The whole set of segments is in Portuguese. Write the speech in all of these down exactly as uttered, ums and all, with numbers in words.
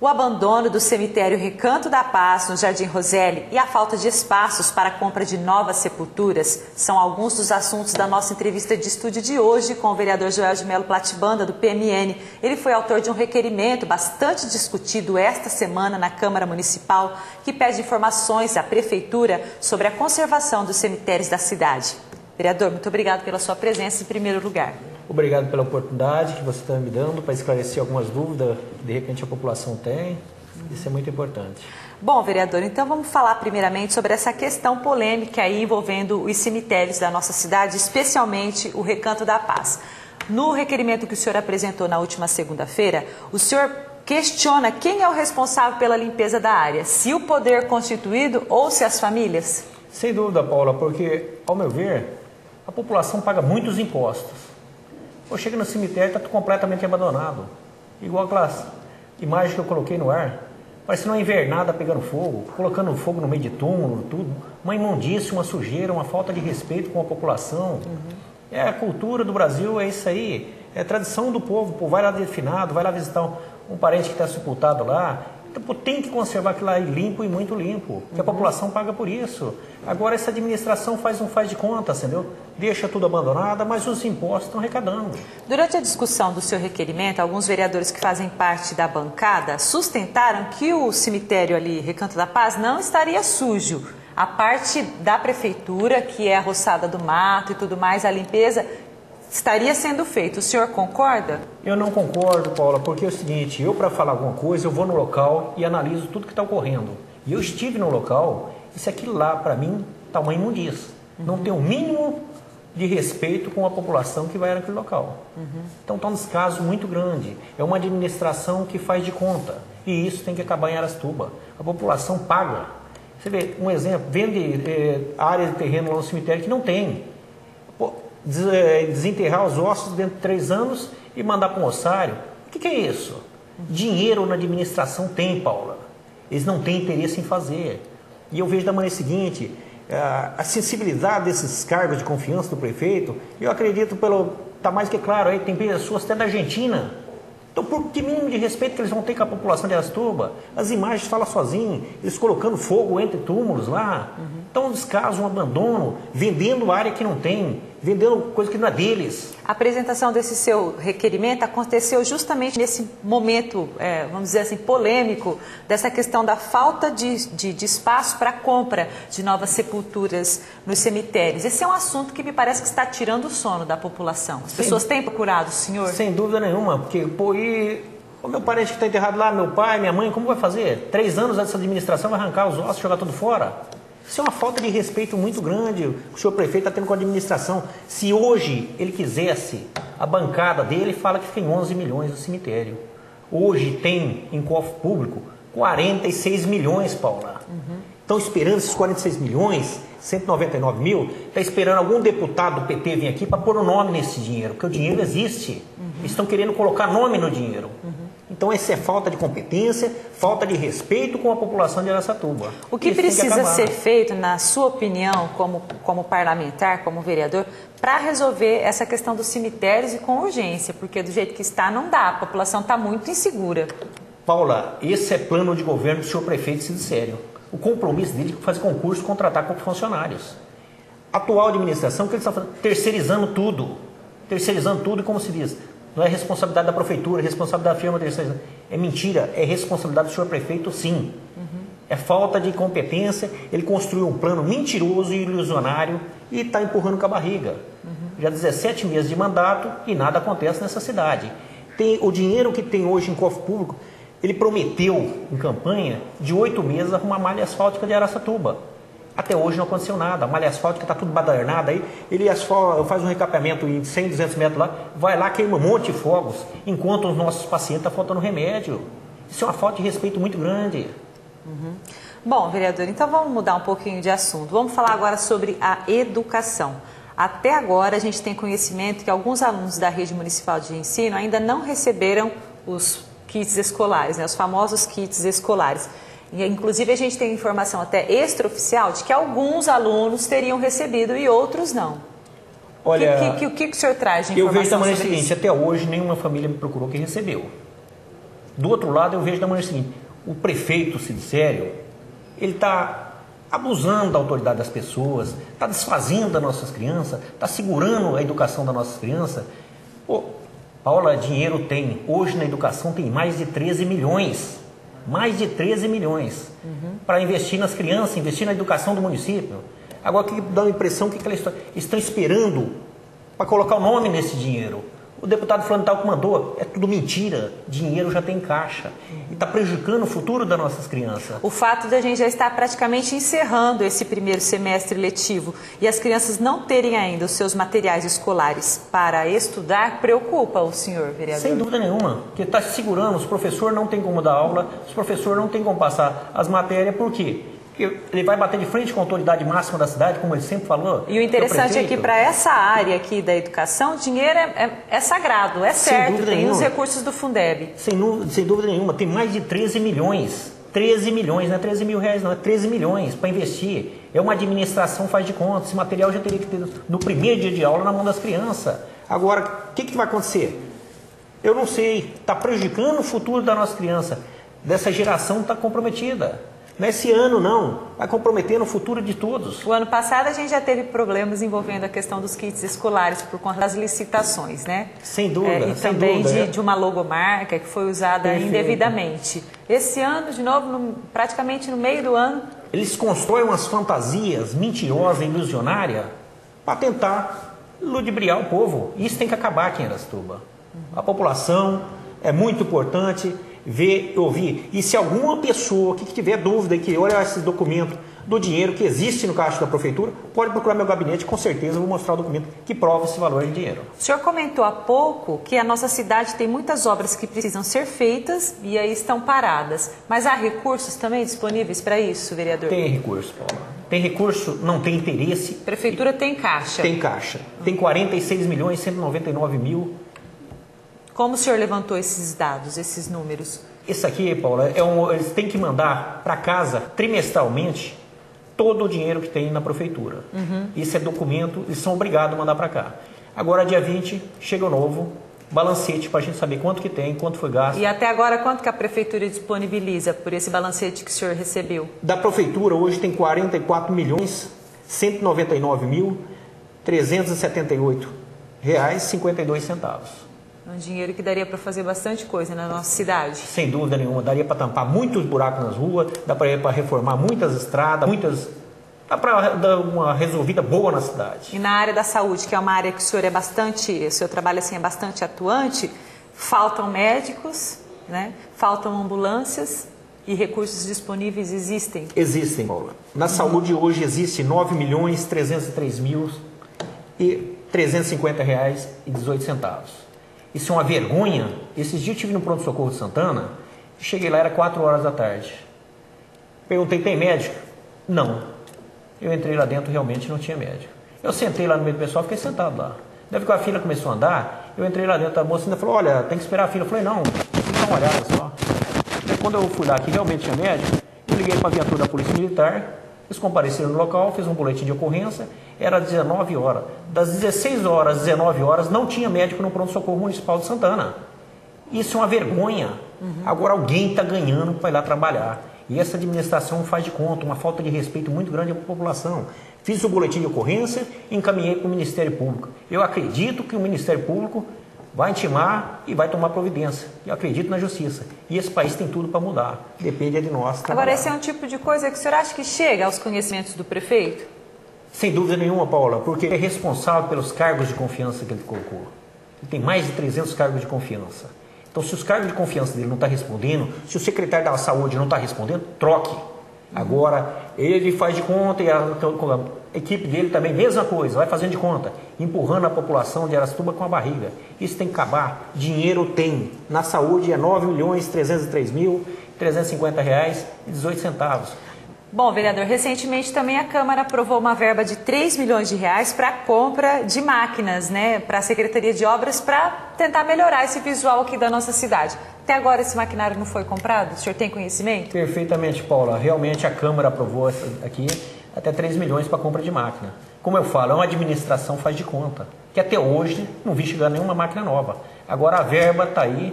O abandono do cemitério Recanto da Paz, no Jardim Roselli, e a falta de espaços para a compra de novas sepulturas são alguns dos assuntos da nossa entrevista de estúdio de hoje com o vereador Joel de Melo Platibanda, do P M N. Ele foi autor de um requerimento bastante discutido esta semana na Câmara Municipal, que pede informações à Prefeitura sobre a conservação dos cemitérios da cidade. Vereador, muito obrigado pela sua presença em primeiro lugar. Obrigado pela oportunidade que você está me dando para esclarecer algumas dúvidas que de repente a população tem. Isso é muito importante. Bom, vereador, então vamos falar primeiramente sobre essa questão polêmica aí envolvendo os cemitérios da nossa cidade, especialmente o Recanto da Paz. No requerimento que o senhor apresentou na última segunda-feira, o senhor questiona quem é o responsável pela limpeza da área, se o poder constituído ou se as famílias? Sem dúvida, Paula, porque, ao meu ver, a população paga muitos impostos. Ou chega no cemitério e está completamente abandonado. Igual aquelas imagens que eu coloquei no ar. Parece uma invernada pegando fogo, colocando fogo no meio de túmulo, tudo. Uma imundícia, uma sujeira, uma falta de respeito com a população. Uhum. É a cultura do Brasil, é isso aí. É a tradição do povo. Pô, vai lá definado, vai lá visitar um, um parente que está sepultado lá. Então, pô, tem que conservar aquilo aí limpo e muito limpo. Uhum. Que a população paga por isso. Agora essa administração faz um faz de conta, entendeu? Deixa tudo abandonado, mas os impostos estão arrecadando. Durante a discussão do seu requerimento, alguns vereadores que fazem parte da bancada sustentaram que o cemitério ali, Recanto da Paz, não estaria sujo. A parte da prefeitura, que é a roçada do mato e tudo mais, a limpeza, estaria sendo feita. O senhor concorda? Eu não concordo, Paula, porque é o seguinte, eu para falar alguma coisa, eu vou no local e analiso tudo que está ocorrendo. E eu estive no local, isso aqui lá, para mim, está uma imundícia. Uhum. Não tem o mínimo de respeito com a população que vai naquele local. Uhum. Então está um descaso muito grande. É uma administração que faz de conta. E isso tem que acabar em Araçatuba. A população paga. Você vê, um exemplo, vende é, área de terreno lá no cemitério que não tem. Pô, des, é, desenterrar os ossos dentro de três anos e mandar para um ossário. O que, que é isso? Uhum. Dinheiro na administração tem, Paula. Eles não têm interesse em fazer. E eu vejo da maneira seguinte... A sensibilidade desses cargos de confiança do prefeito, eu acredito, pelo está mais que claro, aí tem pessoas até da Argentina. Então, por que mínimo de respeito que eles vão ter com a população de Araçatuba? As imagens falam sozinho, eles colocando fogo entre túmulos lá. Uhum. Então, um descaso, um abandono, vendendo área que não tem, vendendo coisa que não é deles. A apresentação desse seu requerimento aconteceu justamente nesse momento, é, vamos dizer assim, polêmico, dessa questão da falta de, de, de espaço para compra de novas sepulturas nos cemitérios. Esse é um assunto que me parece que está tirando o sono da população. As Sem pessoas têm procurado o senhor? Sem dúvida nenhuma, porque, pô, e o meu parente que está enterrado lá, meu pai, minha mãe, como vai fazer? Três anos dessa administração vai arrancar os ossos, jogar tudo fora? Isso é uma falta de respeito muito grande que o senhor prefeito está tendo com a administração. Se hoje ele quisesse, a bancada dele fala que tem onze milhões no cemitério. Hoje tem, em cofre público, quarenta e seis milhões, Paula. Estão uhum. esperando esses quarenta e seis milhões, cento e noventa e nove mil, está esperando algum deputado do P T vir aqui para pôr um nome nesse dinheiro, porque o dinheiro existe. Uhum. Eles estão querendo colocar nome no dinheiro. Uhum. Então, essa é falta de competência, falta de respeito com a população de Araçatuba. O que precisa ser feito, na sua opinião, como, como parlamentar, como vereador, para resolver essa questão dos cemitérios e com urgência? Porque do jeito que está, não dá. A população está muito insegura. Paula, esse é plano de governo do senhor prefeito, sido sério. O compromisso dele é fazer concurso, contratar com funcionários. A atual administração, o que ele está fazendo? Terceirizando tudo. Terceirizando tudo, como se diz... Não é responsabilidade da prefeitura, é responsabilidade da firma terceira. É mentira, é responsabilidade do senhor prefeito, sim. Uhum. É falta de competência, ele construiu um plano mentiroso e ilusionário e está empurrando com a barriga. Uhum. Já dezessete meses de mandato e nada acontece nessa cidade. Tem, o dinheiro que tem hoje em cofre público, ele prometeu em campanha de oito meses arrumar malha asfáltica de Araçatuba. Até hoje não aconteceu nada, a malha asfáltica está tudo badernada aí, ele asfala, faz um recapeamento em cem, duzentos metros lá, vai lá, queima um monte de fogos, enquanto os nossos pacientes estão faltando remédio. Isso é uma falta de respeito muito grande. Uhum. Bom, vereador, então vamos mudar um pouquinho de assunto. Vamos falar agora sobre a educação. Até agora a gente tem conhecimento que alguns alunos da rede municipal de ensino ainda não receberam os kits escolares, né, os famosos kits escolares. Inclusive, a gente tem informação até extraoficial de que alguns alunos teriam recebido e outros não. Olha, o que, que, que, que o senhor traz de informação? Eu vejo da maneira seguinte, isso? até hoje nenhuma família me procurou que recebeu. Do outro lado, eu vejo da maneira seguinte, o prefeito Sincério, ele está abusando da autoridade das pessoas, está desfazendo das nossas crianças, está segurando a educação das nossas crianças. Pô, Paula, dinheiro tem. Hoje na educação tem mais de treze milhões. Mais de treze milhões. Uhum. Para investir nas crianças, investir na educação do município. Agora, que dá a impressão que aquela história, estão esperando para colocar o nome nesse dinheiro. O deputado Flandalco mandou, é tudo mentira, dinheiro já tem caixa. E está prejudicando o futuro das nossas crianças. O fato de a gente já estar praticamente encerrando esse primeiro semestre letivo e as crianças não terem ainda os seus materiais escolares para estudar, preocupa o senhor, vereador? Sem dúvida nenhuma, porque está se segurando, os professores não têm como dar aula, os professores não têm como passar as matérias, por quê? Porque ele vai bater de frente com a autoridade máxima da cidade, como ele sempre falou. E o interessante é que para essa área aqui da educação, o dinheiro é, é, é sagrado, é certo, tem os recursos do Fundeb. Sem, sem dúvida nenhuma, tem mais de treze milhões. treze milhões, não é treze mil reais não, é treze milhões para investir. É uma administração faz de conta, esse material já teria que ter no primeiro dia de aula na mão das crianças. Agora, o que, que vai acontecer? Eu não sei, está prejudicando o futuro da nossa criança. Dessa geração está comprometida. Nesse ano, não. Vai comprometer no futuro de todos. O ano passado, a gente já teve problemas envolvendo a questão dos kits escolares por conta das licitações, né? Sem dúvida. É, e sem também dúvida, de, é. de uma logomarca que foi usada Perfeito. indevidamente. Esse ano, de novo, no, praticamente no meio do ano... Eles constroem umas fantasias mentirosas, ilusionárias, para tentar ludibriar o povo. Isso tem que acabar aqui em Araçatuba. A população é muito importante... ver, ouvir. E se alguma pessoa que tiver dúvida e que olha esses documentos do dinheiro que existe no caixa da prefeitura, pode procurar meu gabinete, com certeza eu vou mostrar o documento que prova esse valor de dinheiro. O senhor comentou há pouco que a nossa cidade tem muitas obras que precisam ser feitas e aí estão paradas. Mas há recursos também disponíveis para isso, vereador? Tem recurso, Paula. Tem recurso, não tem interesse. Prefeitura tem caixa. Tem caixa. Tem quarenta e seis milhões, cento e noventa e nove mil. Como o senhor levantou esses dados, esses números? Isso aqui, Paula, é um, eles têm que mandar para casa, trimestralmente, todo o dinheiro que tem na prefeitura. Uhum. Isso é documento, eles são obrigados a mandar para cá. Agora, dia vinte, chega o novo balancete para a gente saber quanto que tem, quanto foi gasto. E até agora, quanto que a prefeitura disponibiliza por esse balancete que o senhor recebeu? Da prefeitura, hoje tem quarenta e quatro milhões, cento e noventa e nove mil, trezentos e setenta e oito reais e cinquenta e dois centavos. Um dinheiro que daria para fazer bastante coisa na nossa cidade. Sem dúvida nenhuma. Daria para tampar muitos buracos nas ruas, dá para reformar muitas estradas, muitas... dá para dar uma resolvida boa na cidade. E na área da saúde, que é uma área que o senhor é bastante... o seu trabalho assim, é bastante atuante, faltam médicos, né? Faltam ambulâncias e recursos disponíveis existem? Existem, Paula. Na saúde hoje existe nove milhões, trezentos e três mil, trezentos e cinquenta reais e dezoito centavos. Isso é uma vergonha. Esses dias eu estive no pronto-socorro de Santana, cheguei lá, era quatro horas da tarde. Perguntei, tem médico? Não. Eu entrei lá dentro, realmente não tinha médico. Eu sentei lá no meio do pessoal, fiquei sentado lá. Deve que a fila começou a andar, eu entrei lá dentro, a moça ainda falou, olha, tem que esperar a fila. Eu falei, não, tem que dar uma olhada só. Daí, quando eu fui lá, que realmente tinha médico, eu liguei para a viatura da Polícia Militar, eles compareceram no local, fez um boletim de ocorrência, era dezenove horas. Das dezesseis horas, dezenove horas, não tinha médico no pronto-socorro municipal de Santana. Isso é uma vergonha. Uhum. Agora alguém está ganhando para ir lá trabalhar. E essa administração faz de conta, uma falta de respeito muito grande à população. Fiz o boletim de ocorrência e encaminhei para o Ministério Público. Eu acredito que o Ministério Público vai intimar e vai tomar providência. Eu acredito na justiça. E esse país tem tudo para mudar. Depende de nós trabalhar. Agora, esse é um tipo de coisa que o senhor acha que chega aos conhecimentos do prefeito? Sem dúvida nenhuma, Paula, porque ele é responsável pelos cargos de confiança que ele colocou. Ele tem mais de trezentos cargos de confiança. Então, se os cargos de confiança dele não estão respondendo, se o secretário da Saúde não está respondendo, troque. Agora, ele faz de conta e a, a equipe dele também, mesma coisa, vai fazendo de conta, empurrando a população de Araçatuba com a barriga. Isso tem que acabar. Dinheiro tem. Na saúde é nove milhões, trezentos e três mil, trezentos e cinquenta reais e dezoito centavos. Bom, vereador, recentemente também a Câmara aprovou uma verba de três milhões de reais para compra de máquinas, né, para a Secretaria de Obras, para tentar melhorar esse visual aqui da nossa cidade. Até agora esse maquinário não foi comprado? O senhor tem conhecimento? Perfeitamente, Paula. Realmente a Câmara aprovou aqui até três milhões para compra de máquina. Como eu falo, é uma administração faz de conta. que até hoje não vi chegar nenhuma máquina nova. Agora a verba está aí,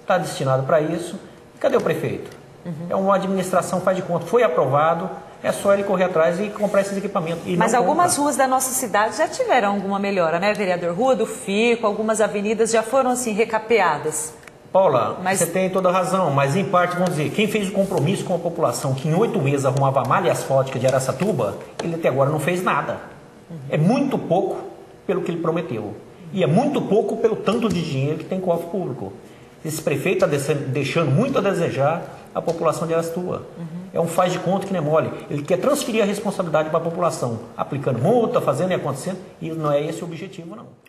está destinada para isso, e cadê o prefeito? Uhum. É uma administração faz de conta, foi aprovado, é só ele correr atrás e comprar esses equipamentos. Mas algumas comprar. ruas da nossa cidade já tiveram alguma melhora, né, vereador? Rua do Fico, algumas avenidas já foram assim recapeadas. Paula, mas... você tem toda a razão, mas em parte, vamos dizer, quem fez o compromisso com a população que em oito meses arrumava a malha asfáltica de Araçatuba, ele até agora não fez nada. Uhum. É muito pouco pelo que ele prometeu. E é muito pouco pelo tanto de dinheiro que tem cofre público. Esse prefeito está deixando muito a desejar a população de Araçatuba. Uhum. É um faz de conta que não é mole. Ele quer transferir a responsabilidade para a população, aplicando multa, fazendo e acontecendo, e não é esse o objetivo, não.